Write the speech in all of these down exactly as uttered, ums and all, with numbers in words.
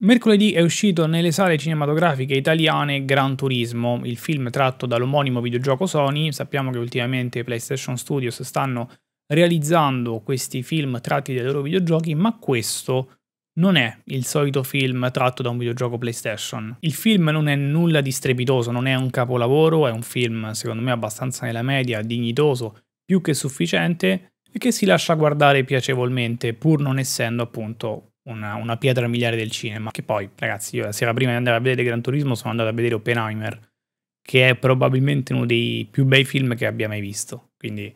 Mercoledì è uscito nelle sale cinematografiche italiane Gran Turismo, il film tratto dall'omonimo videogioco Sony. Sappiamo che ultimamente PlayStation Studios stanno realizzando questi film tratti dai loro videogiochi, ma questo non è il solito film tratto da un videogioco PlayStation. Il film non è nulla di strepitoso, non è un capolavoro, è un film secondo me abbastanza nella media, dignitoso, più che sufficiente e che si lascia guardare piacevolmente pur non essendo appunto Una, una pietra miliare del cinema. Che poi, ragazzi, io la sera prima di andare a vedere Gran Turismo sono andato a vedere Oppenheimer, che è probabilmente uno dei più bei film che abbia mai visto. Quindi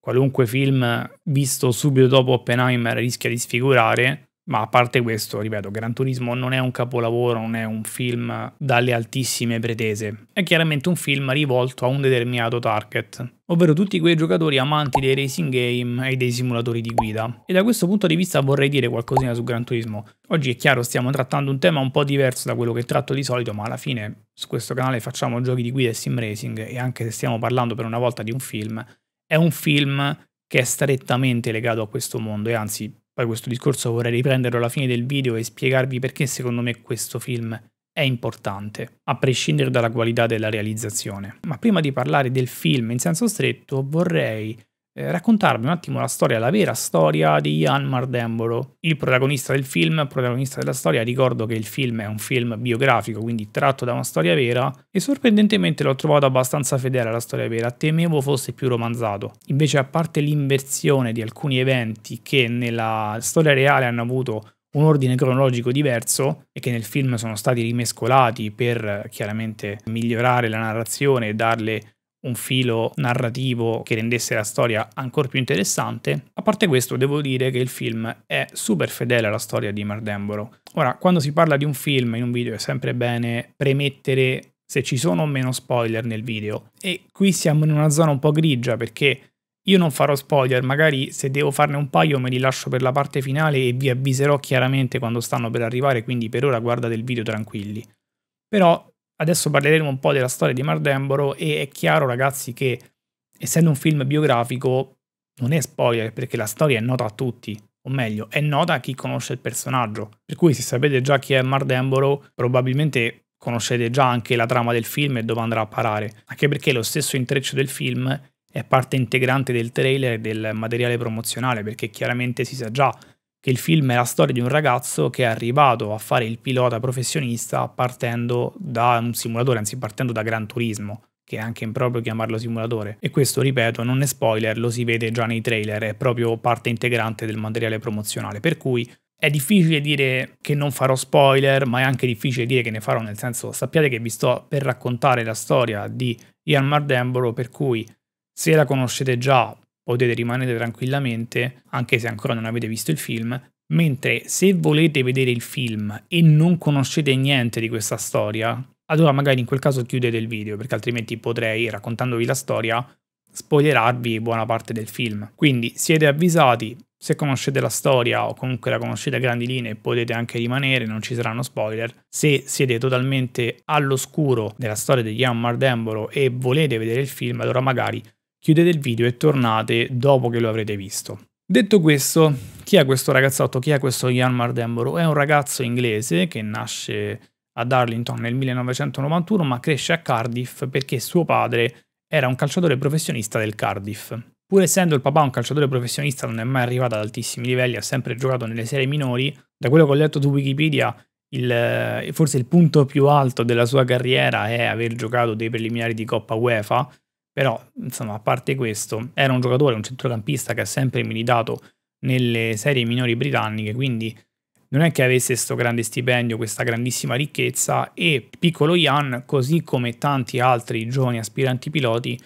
qualunque film visto subito dopo Oppenheimer rischia di sfigurare, ma a parte questo, ripeto, Gran Turismo non è un capolavoro, non è un film dalle altissime pretese. È chiaramente un film rivolto a un determinato target, ovvero tutti quei giocatori amanti dei racing game e dei simulatori di guida. E da questo punto di vista vorrei dire qualcosina su Gran Turismo. Oggi è chiaro, stiamo trattando un tema un po' diverso da quello che tratto di solito, ma alla fine su questo canale facciamo giochi di guida e sim racing, e anche se stiamo parlando per una volta di un film, è un film che è strettamente legato a questo mondo, e anzi poi questo discorso vorrei riprenderlo alla fine del video e spiegarvi perché secondo me questo film è importante, a prescindere dalla qualità della realizzazione. Ma prima di parlare del film in senso stretto vorrei eh, raccontarvi un attimo la storia, la vera storia di Jann Mardenborough, il protagonista del film, protagonista della storia. Ricordo che il film è un film biografico, quindi tratto da una storia vera, e sorprendentemente l'ho trovato abbastanza fedele alla storia vera, temevo fosse più romanzato. Invece, a parte l'inversione di alcuni eventi che nella storia reale hanno avuto un ordine cronologico diverso e che nel film sono stati rimescolati per chiaramente migliorare la narrazione e darle un filo narrativo che rendesse la storia ancora più interessante, a parte questo devo dire che il film è super fedele alla storia di Mardenborough. Ora, quando si parla di un film in un video è sempre bene premettere se ci sono o meno spoiler nel video, e qui siamo in una zona un po' grigia perché io non farò spoiler, magari se devo farne un paio me li lascio per la parte finale e vi avviserò chiaramente quando stanno per arrivare, quindi per ora guardate il video tranquilli. Però adesso parleremo un po' della storia di Mardenborough, e è chiaro ragazzi che essendo un film biografico non è spoiler perché la storia è nota a tutti, o meglio è nota a chi conosce il personaggio. Per cui se sapete già chi è Mardenborough probabilmente conoscete già anche la trama del film e dove andrà a parare, anche perché lo stesso intreccio del film è parte integrante del trailer e del materiale promozionale, perché chiaramente si sa già che il film è la storia di un ragazzo che è arrivato a fare il pilota professionista partendo da un simulatore, anzi partendo da Gran Turismo, che è anche improprio chiamarlo simulatore. E questo, ripeto, non è spoiler, lo si vede già nei trailer, è proprio parte integrante del materiale promozionale, per cui è difficile dire che non farò spoiler, ma è anche difficile dire che ne farò, nel senso sappiate che vi sto per raccontare la storia di Jann Mardenborough, per cui se la conoscete già potete rimanere tranquillamente, anche se ancora non avete visto il film. Mentre se volete vedere il film e non conoscete niente di questa storia, allora magari in quel caso chiudete il video, perché altrimenti potrei, raccontandovi la storia, spoilerarvi buona parte del film. Quindi siete avvisati, se conoscete la storia o comunque la conoscete a grandi linee potete anche rimanere, non ci saranno spoiler. Se siete totalmente all'oscuro della storia di Jann Mardenborough e volete vedere il film, allora magari chiudete il video e tornate dopo che lo avrete visto. Detto questo, chi è questo ragazzotto? Chi è questo Jann Mardenborough? È un ragazzo inglese che nasce ad Darlington nel millenovecentonovantuno, ma cresce a Cardiff perché suo padre era un calciatore professionista del Cardiff. Pur essendo il papà un calciatore professionista non è mai arrivato ad altissimi livelli, ha sempre giocato nelle serie minori. Da quello che ho letto su Wikipedia, il, forse il punto più alto della sua carriera è aver giocato dei preliminari di Coppa UEFA. Però, insomma, a parte questo, era un giocatore, un centrocampista che ha sempre militato nelle serie minori britanniche, quindi non è che avesse questo grande stipendio, questa grandissima ricchezza, e piccolo Jann, così come tanti altri giovani aspiranti piloti,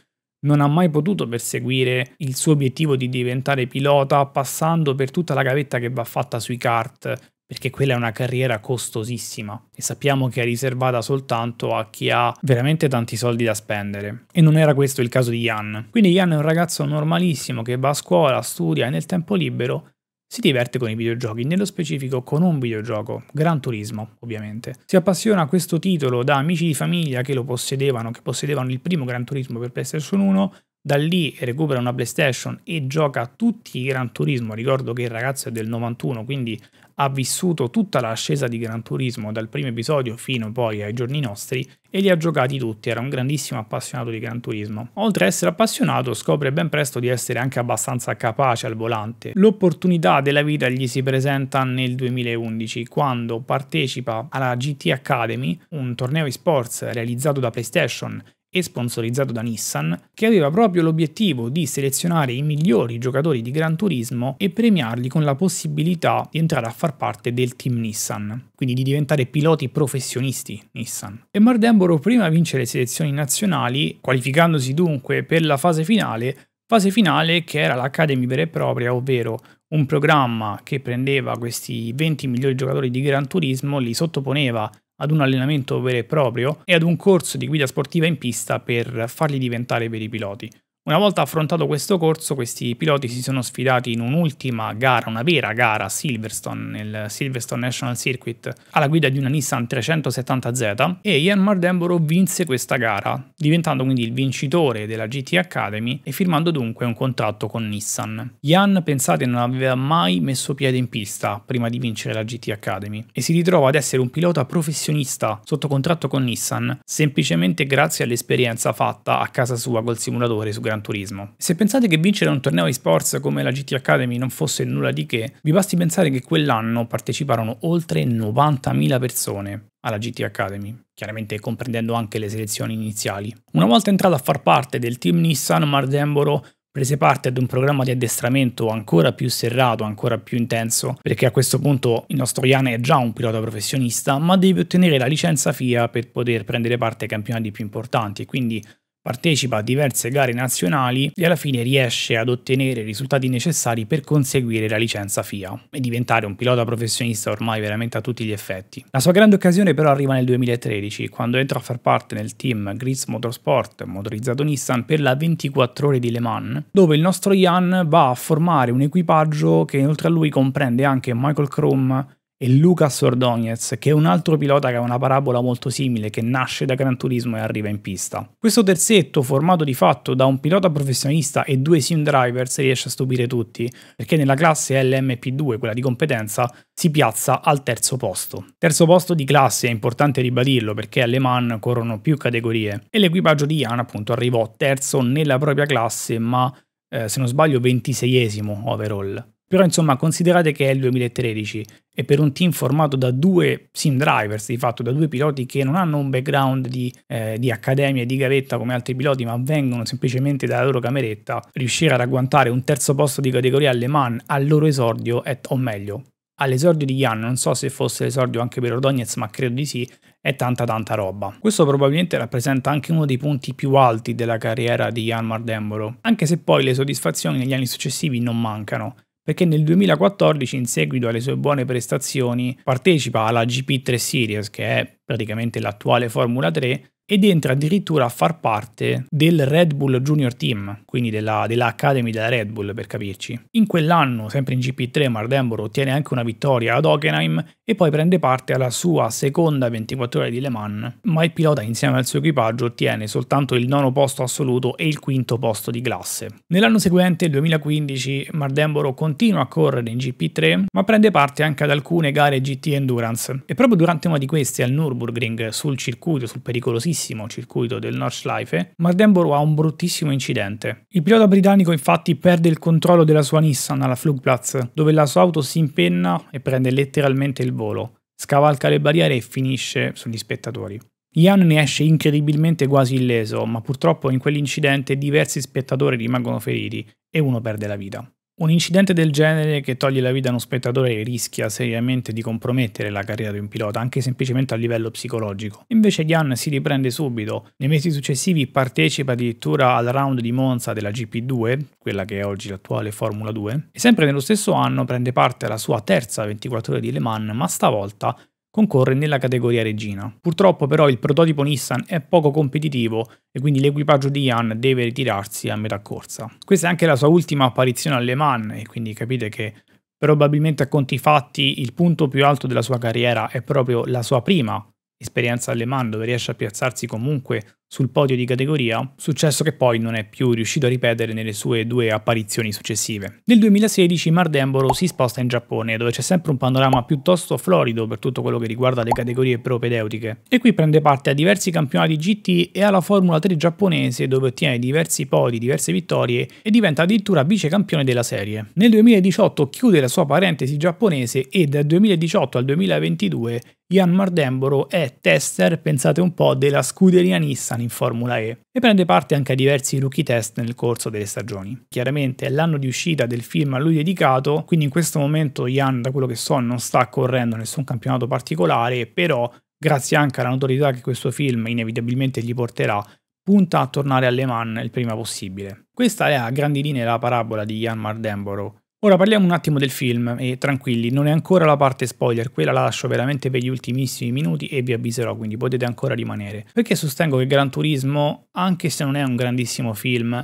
non ha mai potuto perseguire il suo obiettivo di diventare pilota passando per tutta la gavetta che va fatta sui kart, perché quella è una carriera costosissima e sappiamo che è riservata soltanto a chi ha veramente tanti soldi da spendere, e non era questo il caso di Jann. Quindi Jann è un ragazzo normalissimo che va a scuola, studia e nel tempo libero Si diverte con i videogiochi, nello specifico con un videogioco, Gran Turismo ovviamente. Si appassiona a questo titolo da amici di famiglia che lo possedevano, che possedevano il primo Gran Turismo per PlayStation uno, da lì recupera una PlayStation e gioca a tutti i Gran Turismo. Ricordo che il ragazzo è del novantuno, quindi ha vissuto tutta l'ascesa di Gran Turismo dal primo episodio fino poi ai giorni nostri e li ha giocati tutti, era un grandissimo appassionato di Gran Turismo. Oltre ad essere appassionato, scopre ben presto di essere anche abbastanza capace al volante. L'opportunità della vita gli si presenta nel duemilaundici, quando partecipa alla G T Academy, un torneo eSports realizzato da PlayStation e sponsorizzato da Nissan, che aveva proprio l'obiettivo di selezionare i migliori giocatori di Gran Turismo e premiarli con la possibilità di entrare a far parte del team Nissan, quindi di diventare piloti professionisti Nissan. E Mardenborough prima vince le selezioni nazionali, qualificandosi dunque per la fase finale, fase finale che era l'Academy vera e propria, ovvero un programma che prendeva questi venti migliori giocatori di Gran Turismo, li sottoponeva ad un allenamento vero e proprio e ad un corso di guida sportiva in pista per farli diventare veri piloti. Una volta affrontato questo corso, questi piloti si sono sfidati in un'ultima gara, una vera gara a Silverstone, nel Silverstone National Circuit, alla guida di una Nissan trecentosettanta Z, e Jann Mardenborough vinse questa gara, diventando quindi il vincitore della G T Academy e firmando dunque un contratto con Nissan. Jann, pensate, non aveva mai messo piede in pista prima di vincere la G T Academy e si ritrova ad essere un pilota professionista sotto contratto con Nissan, semplicemente grazie all'esperienza fatta a casa sua col simulatore su Gran Turismo. Se pensate che vincere un torneo eSports come la G T Academy non fosse nulla di che, vi basti pensare che quell'anno parteciparono oltre novantamila persone alla G T Academy, chiaramente comprendendo anche le selezioni iniziali. Una volta entrato a far parte del team Nissan, Mardenborough prese parte ad un programma di addestramento ancora più serrato, ancora più intenso, perché a questo punto il nostro Jann è già un pilota professionista, ma deve ottenere la licenza F I A per poter prendere parte ai campionati più importanti, e quindi partecipa a diverse gare nazionali e alla fine riesce ad ottenere i risultati necessari per conseguire la licenza F I A e diventare un pilota professionista ormai veramente a tutti gli effetti. La sua grande occasione però arriva nel duemilatredici, quando entra a far parte del team Gris Motorsport, motorizzato Nissan, per la ventiquattro ore di Le Mans, dove il nostro Jann va a formare un equipaggio che oltre a lui comprende anche Michael Krumm e Lucas Ordonez, che è un altro pilota che ha una parabola molto simile, che nasce da Gran Turismo e arriva in pista. Questo terzetto, formato di fatto da un pilota professionista e due sim drivers, riesce a stupire tutti, perché nella classe L M P due, quella di competenza, si piazza al terzo posto. Terzo posto di classe, è importante ribadirlo, perché a Le Mans corrono più categorie, e l'equipaggio di Jann appunto arrivò terzo nella propria classe, ma eh, se non sbaglio ventiseiesimo overall. Però insomma, considerate che è il duemilatredici e per un team formato da due sim drivers, di fatto da due piloti che non hanno un background di, eh, di accademia e di gavetta come altri piloti, ma vengono semplicemente dalla loro cameretta, riuscire ad agguantare un terzo posto di categoria a Le Mans al loro esordio, è, o meglio, all'esordio di Jann, non so se fosse l'esordio anche per Ordonez, ma credo di sì, è tanta tanta roba. Questo probabilmente rappresenta anche uno dei punti più alti della carriera di Jann Mardenborough, anche se poi le soddisfazioni negli anni successivi non mancano, perché nel duemilaquattordici, in seguito alle sue buone prestazioni, partecipa alla G P tre Series, che è praticamente l'attuale Formula tre, ed entra addirittura a far parte del Red Bull Junior Team, quindi della, della Academy della Red Bull, per capirci. In quell'anno, sempre in G P tre, Mardenborough ottiene anche una vittoria ad Hockenheim e poi prende parte alla sua seconda ventiquattro ore di Le Mans, ma il pilota insieme al suo equipaggio ottiene soltanto il nono posto assoluto e il quinto posto di classe. Nell'anno seguente, il duemilaquindici, Mardenborough continua a correre in G P tre, ma prende parte anche ad alcune gare G T Endurance, e proprio durante una di queste al Nürburgring, sul circuito, sul pericolosissimo circuito del Nordschleife, Mardenborough ha un bruttissimo incidente. Il pilota britannico infatti perde il controllo della sua Nissan alla Flugplatz, dove la sua auto si impenna e prende letteralmente il volo, scavalca le barriere e finisce sugli spettatori. Jann ne esce incredibilmente quasi illeso, ma purtroppo in quell'incidente diversi spettatori rimangono feriti e uno perde la vita. Un incidente del genere che toglie la vita a uno spettatore rischia seriamente di compromettere la carriera di un pilota, anche semplicemente a livello psicologico. Invece Jann si riprende subito. Nei mesi successivi partecipa addirittura al round di Monza della G P due, quella che è oggi l'attuale Formula due, e sempre nello stesso anno prende parte alla sua terza ventiquattro ore di Le Mans, ma stavolta concorre nella categoria regina. Purtroppo però il prototipo Nissan è poco competitivo e quindi l'equipaggio di Jann deve ritirarsi a metà corsa. Questa è anche la sua ultima apparizione a Le Mans e quindi capite che Probabilmente a conti fatti il punto più alto della sua carriera è proprio la sua prima esperienza alle Mans, dove riesce a piazzarsi comunque sul podio di categoria, successo che poi non è più riuscito a ripetere nelle sue due apparizioni successive. Nel duemilasedici Mardenborough si sposta in Giappone, dove c'è sempre un panorama piuttosto florido per tutto quello che riguarda le categorie propedeutiche, e qui prende parte a diversi campionati G T e alla Formula tre giapponese, dove ottiene diversi podi, diverse vittorie e diventa addirittura vicecampione della serie. Nel duemiladiciotto chiude la sua parentesi giapponese e dal duemiladiciotto al duemilaventidue Jann Mardenborough è tester, pensate un po', della Scuderia Nissan in Formula E e prende parte anche a diversi rookie test nel corso delle stagioni. Chiaramente è l'anno di uscita del film a lui dedicato, quindi in questo momento Jann, da quello che so, non sta correndo nessun campionato particolare, però grazie anche alla notorietà che questo film inevitabilmente gli porterà, punta a tornare alle Mans il prima possibile. Questa è a grandi linee la parabola di Jann Mardenborough. Ora parliamo un attimo del film e tranquilli, non è ancora la parte spoiler, quella la lascio veramente per gli ultimissimi minuti e vi avviserò, quindi potete ancora rimanere. Perché sostengo che Gran Turismo, anche se non è un grandissimo film,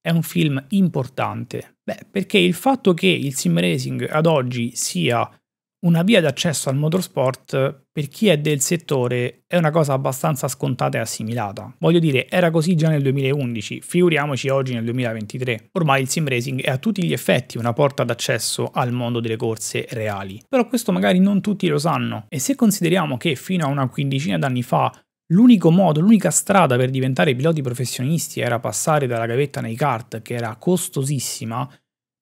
è un film importante? Beh, perché il fatto che il sim racing ad oggi sia una via d'accesso al motorsport, per chi è del settore, è una cosa abbastanza scontata e assimilata. Voglio dire, era così già nel duemilaundici, figuriamoci oggi nel duemilaventitré. Ormai il sim racing è a tutti gli effetti una porta d'accesso al mondo delle corse reali. Però questo magari non tutti lo sanno, e se consideriamo che fino a una quindicina d'anni fa l'unico modo, l'unica strada per diventare piloti professionisti era passare dalla gavetta nei kart, che era costosissima,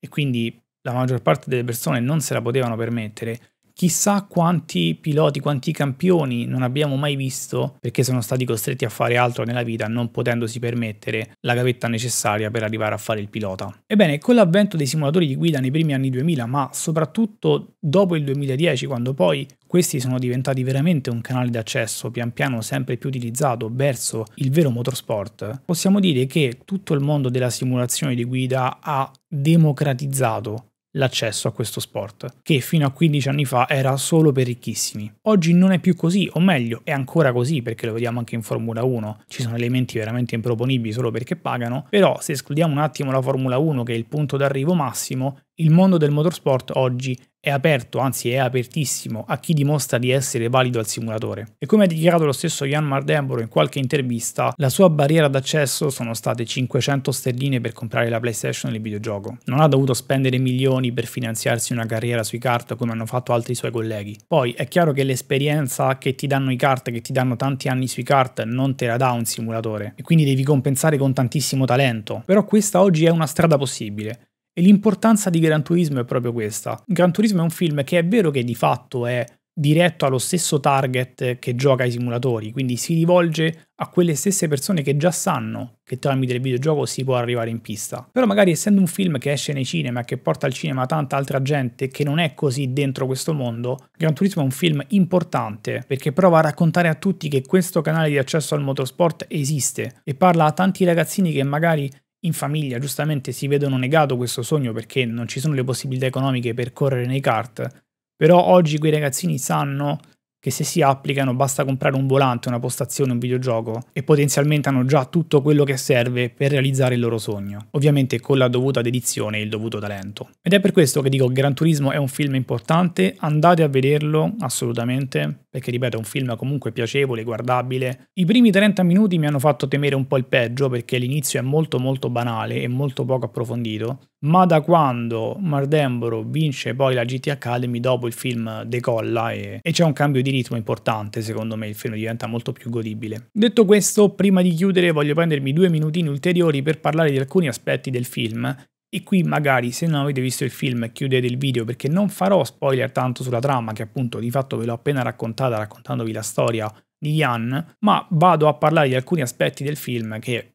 e quindi la maggior parte delle persone non se la potevano permettere, chissà quanti piloti, quanti campioni non abbiamo mai visto perché sono stati costretti a fare altro nella vita, non potendosi permettere la gavetta necessaria per arrivare a fare il pilota. Ebbene, con l'avvento dei simulatori di guida nei primi anni duemila, ma soprattutto dopo il duemiladieci, quando poi questi sono diventati veramente un canale d'accesso pian piano sempre più utilizzato verso il vero motorsport, possiamo dire che tutto il mondo della simulazione di guida ha democratizzato l'accesso a questo sport, che fino a quindici anni fa era solo per ricchissimi. Oggi non è più così, o meglio, è ancora così, perché lo vediamo anche in Formula uno, ci sono elementi veramente improponibili solo perché pagano, però se escludiamo un attimo la Formula uno, che è il punto d'arrivo massimo, il mondo del motorsport oggi è aperto, anzi è apertissimo, a chi dimostra di essere valido al simulatore. E come ha dichiarato lo stesso Jann Mardenborough in qualche intervista, la sua barriera d'accesso sono state cinquecento sterline per comprare la PlayStation e il videogioco. Non ha dovuto spendere milioni per finanziarsi una carriera sui kart come hanno fatto altri suoi colleghi. Poi è chiaro che l'esperienza che ti danno i kart, che ti danno tanti anni sui kart, non te la dà un simulatore, e quindi devi compensare con tantissimo talento. Però questa oggi è una strada possibile. E l'importanza di Gran Turismo è proprio questa. Gran Turismo è un film che è vero che di fatto è diretto allo stesso target che gioca ai simulatori, quindi si rivolge a quelle stesse persone che già sanno che tramite il videogioco si può arrivare in pista. Però magari essendo un film che esce nei cinema, che porta al cinema tanta altra gente che non è così dentro questo mondo, Gran Turismo è un film importante perché prova a raccontare a tutti che questo canale di accesso al motorsport esiste e parla a tanti ragazzini che magari in famiglia giustamente si vedono negato questo sogno perché non ci sono le possibilità economiche per correre nei kart, però oggi quei ragazzini sanno che se si applicano basta comprare un volante, una postazione, un videogioco e potenzialmente hanno già tutto quello che serve per realizzare il loro sogno, ovviamente con la dovuta dedizione e il dovuto talento. Ed è per questo che dico Gran Turismo è un film importante, andate a vederlo assolutamente, perché ripeto è un film comunque piacevole, guardabile. I primi trenta minuti mi hanno fatto temere un po' il peggio perché l'inizio è molto molto banale e molto poco approfondito, ma da quando Mardenborough vince poi la G T Academy dopo il film decolla e, e c'è un cambio di ritmo importante, secondo me il film diventa molto più godibile. Detto questo, prima di chiudere voglio prendermi due minutini ulteriori per parlare di alcuni aspetti del film e qui magari se non avete visto il film chiudete il video perché non farò spoiler tanto sulla trama che appunto di fatto ve l'ho appena raccontata raccontandovi la storia di Jann, ma vado a parlare di alcuni aspetti del film che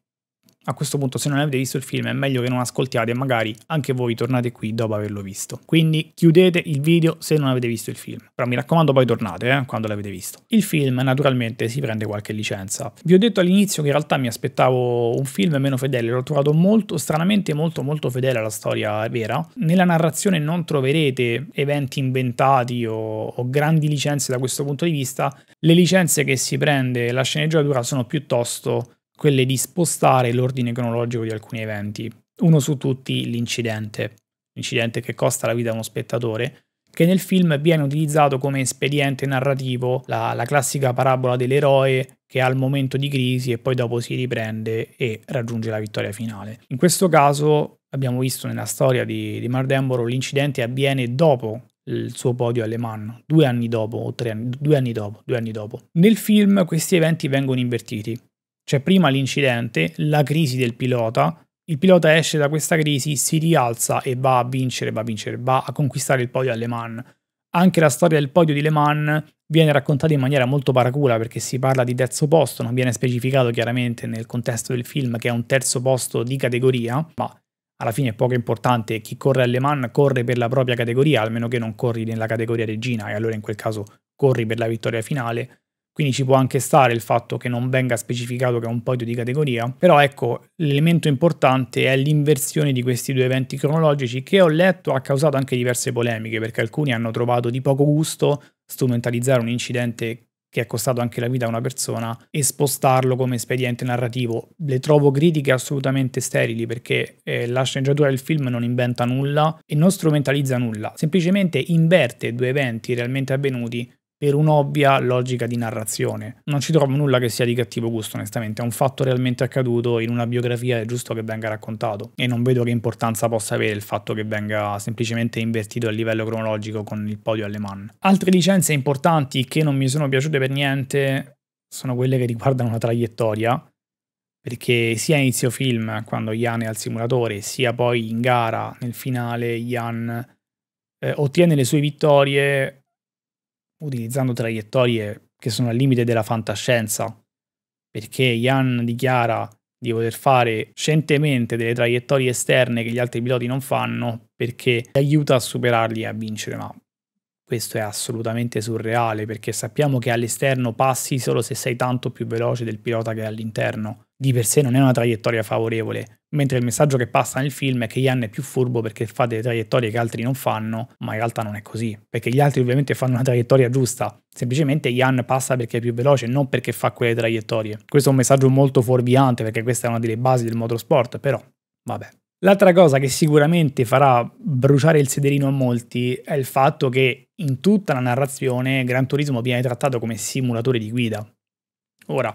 a questo punto se non avete visto il film è meglio che non ascoltiate e magari anche voi tornate qui dopo averlo visto. Quindi chiudete il video se non avete visto il film. Però mi raccomando poi tornate eh, quando l'avete visto. Il film naturalmente si prende qualche licenza. Vi ho detto all'inizio che in realtà mi aspettavo un film meno fedele, l'ho trovato molto, stranamente molto molto fedele alla storia vera. Nella narrazione non troverete eventi inventati o, o grandi licenze da questo punto di vista. Le licenze che si prende la sceneggiatura sono piuttosto quelle di spostare l'ordine cronologico di alcuni eventi, uno su tutti l'incidente. incidente che costa la vita a uno spettatore, che nel film viene utilizzato come espediente narrativo, la, la classica parabola dell'eroe che ha il momento di crisi e poi dopo si riprende e raggiunge la vittoria finale. In questo caso abbiamo visto nella storia di, di Mardenborough l'incidente avviene dopo il suo podio a Le Mans, due anni dopo o tre anni, due anni dopo, due anni dopo. Nel film questi eventi vengono invertiti, c'è prima l'incidente, la crisi del pilota, il pilota esce da questa crisi, si rialza e va a vincere, va a vincere, va a conquistare il podio a Le Mans. Anche la storia del podio di Le Mans viene raccontata in maniera molto paracula perché si parla di terzo posto, non viene specificato chiaramente nel contesto del film che è un terzo posto di categoria, ma alla fine è poco importante, chi corre a Le Mans corre per la propria categoria, almeno che non corri nella categoria regina e allora in quel caso corri per la vittoria finale. Quindi ci può anche stare il fatto che non venga specificato che è un podio di categoria, però ecco, l'elemento importante è l'inversione di questi due eventi cronologici che ho letto ha causato anche diverse polemiche, perché alcuni hanno trovato di poco gusto strumentalizzare un incidente che è costato anche la vita a una persona e spostarlo come espediente narrativo. Le trovo critiche assolutamente sterili perché eh, la sceneggiatura del film non inventa nulla e non strumentalizza nulla, semplicemente inverte due eventi realmente avvenuti per un'ovvia logica di narrazione. Non ci trovo nulla che sia di cattivo gusto, onestamente, è un fatto realmente accaduto, in una biografia è giusto che venga raccontato e non vedo che importanza possa avere il fatto che venga semplicemente invertito a livello cronologico con il podio a Le Mans. Altre licenze importanti che non mi sono piaciute per niente sono quelle che riguardano la traiettoria, perché sia a inizio film, quando Jann è al simulatore, sia poi in gara, nel finale, Jann eh, ottiene le sue vittorie utilizzando traiettorie che sono al limite della fantascienza, perché Jann dichiara di poter fare scientemente delle traiettorie esterne che gli altri piloti non fanno perché li aiuta a superarli e a vincere, ma questo è assolutamente surreale perché sappiamo che all'esterno passi solo se sei tanto più veloce del pilota che è all'interno. Di per sé non è una traiettoria favorevole, mentre il messaggio che passa nel film è che Jann è più furbo perché fa delle traiettorie che altri non fanno, ma in realtà non è così, perché gli altri ovviamente fanno una traiettoria giusta, semplicemente Jann passa perché è più veloce, non perché fa quelle traiettorie. Questo è un messaggio molto fuorviante perché questa è una delle basi del motorsport, però vabbè. L'altra cosa che sicuramente farà bruciare il sederino a molti è il fatto che in tutta la narrazione Gran Turismo viene trattato come simulatore di guida. Ora,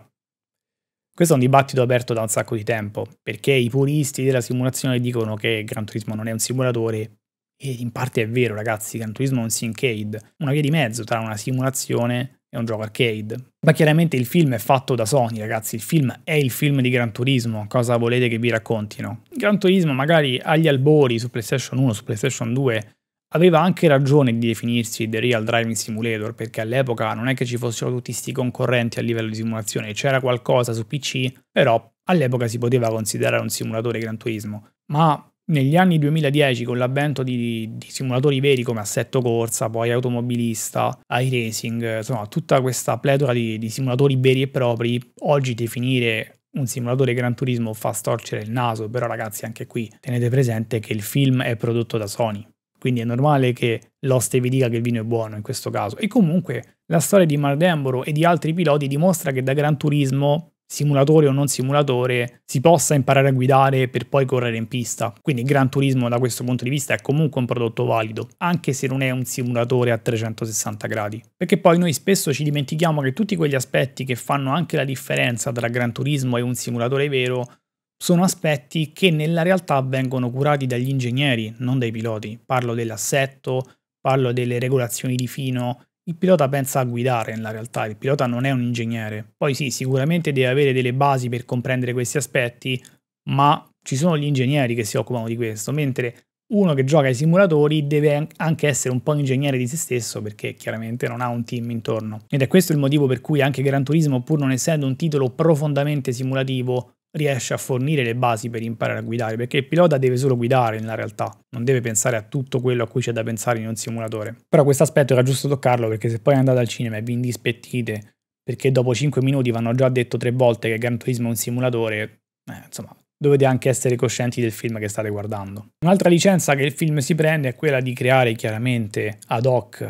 questo è un dibattito aperto da un sacco di tempo, perché i puristi della simulazione dicono che Gran Turismo non è un simulatore, e in parte è vero ragazzi, Gran Turismo è un syncade, una via di mezzo tra una simulazione e un gioco arcade. Ma chiaramente il film è fatto da Sony ragazzi, il film è il film di Gran Turismo, cosa volete che vi raccontino? Gran Turismo magari agli albori su PlayStation uno, su PlayStation due, aveva anche ragione di definirsi The Real Driving Simulator, perché all'epoca non è che ci fossero tutti sti concorrenti a livello di simulazione, c'era qualcosa su P C, però all'epoca si poteva considerare un simulatore Gran Turismo. Ma negli anni duemiladieci, con l'avvento di, di simulatori veri come Assetto Corsa, poi Automobilista, iRacing, insomma tutta questa pletora di, di simulatori veri e propri, oggi definire un simulatore Gran Turismo fa storcere il naso, però ragazzi anche qui tenete presente che il film è prodotto da Sony. Quindi è normale che l'oste vi dica che il vino è buono in questo caso. E comunque la storia di Mardenborough e di altri piloti dimostra che da Gran Turismo, simulatore o non simulatore, si possa imparare a guidare per poi correre in pista. Quindi Gran Turismo da questo punto di vista è comunque un prodotto valido, anche se non è un simulatore a trecentosessanta gradi. Perché poi noi spesso ci dimentichiamo che tutti quegli aspetti che fanno anche la differenza tra Gran Turismo e un simulatore vero sono aspetti che nella realtà vengono curati dagli ingegneri, non dai piloti. Parlo dell'assetto, parlo delle regolazioni di fino. Il pilota pensa a guidare nella realtà, il pilota non è un ingegnere. Poi sì, sicuramente deve avere delle basi per comprendere questi aspetti, ma ci sono gli ingegneri che si occupano di questo, mentre uno che gioca ai simulatori deve anche essere un po' un ingegnere di se stesso perché chiaramente non ha un team intorno. Ed è questo il motivo per cui anche Gran Turismo, pur non essendo un titolo profondamente simulativo, riesce a fornire le basi per imparare a guidare, perché il pilota deve solo guidare nella realtà, non deve pensare a tutto quello a cui c'è da pensare in un simulatore. Però questo aspetto era giusto toccarlo, perché se poi andate al cinema e vi indispettite perché dopo cinque minuti vanno già detto tre volte che Gran Turismo è un simulatore, eh, insomma dovete anche essere coscienti del film che state guardando. Un'altra licenza che il film si prende è quella di creare chiaramente ad hoc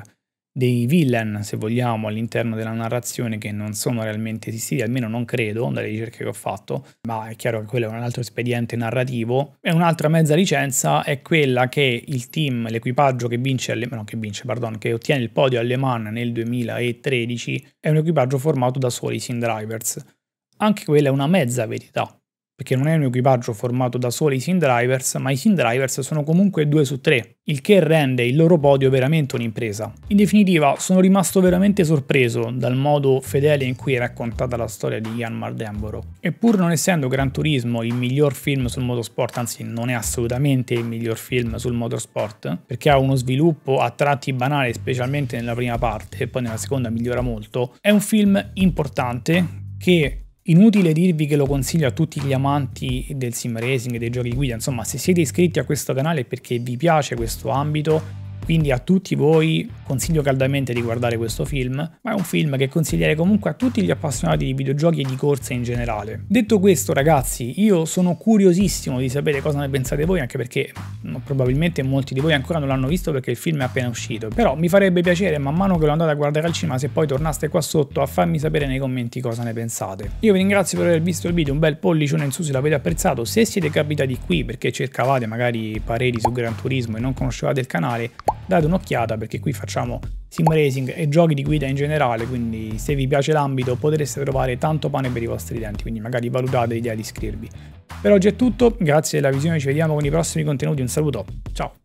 dei villain, se vogliamo, all'interno della narrazione, che non sono realmente esistiti, almeno non credo, dalle ricerche che ho fatto, ma è chiaro che quello è un altro espediente narrativo. E un'altra mezza licenza è quella che il team, l'equipaggio che vince, no, che vince, pardon, che ottiene il podio a Le Mans nel duemilatredici, è un equipaggio formato da soli sim drivers. Anche quella è una mezza verità, perché non è un equipaggio formato da soli sim drivers, ma i sim drivers sono comunque due su tre, il che rende il loro podio veramente un'impresa. In definitiva, sono rimasto veramente sorpreso dal modo fedele in cui è raccontata la storia di Jann Mardenborough. E pur non essendo Gran Turismo il miglior film sul motorsport, anzi non è assolutamente il miglior film sul motorsport, perché ha uno sviluppo a tratti banale, specialmente nella prima parte, e poi nella seconda migliora molto, è un film importante che... Inutile dirvi che lo consiglio a tutti gli amanti del sim racing e dei giochi di guida, insomma se siete iscritti a questo canale è perché vi piace questo ambito, quindi a tutti voi consiglio caldamente di guardare questo film, ma è un film che consiglierei comunque a tutti gli appassionati di videogiochi e di corse in generale. Detto questo ragazzi, io sono curiosissimo di sapere cosa ne pensate voi, anche perché probabilmente molti di voi ancora non l'hanno visto perché il film è appena uscito, però mi farebbe piacere man mano che lo andate a guardare al cinema se poi tornaste qua sotto a farmi sapere nei commenti cosa ne pensate. Io vi ringrazio per aver visto il video, un bel pollicione in su se l'avete apprezzato, se siete capitati qui perché cercavate magari pareri su Gran Turismo e non conoscevate il canale, date un'occhiata perché qui facciamo sim racing e giochi di guida in generale, quindi se vi piace l'ambito potreste trovare tanto pane per i vostri denti, quindi magari valutate l'idea di iscrivervi. Per oggi è tutto, grazie della visione, ci vediamo con i prossimi contenuti, un saluto, ciao!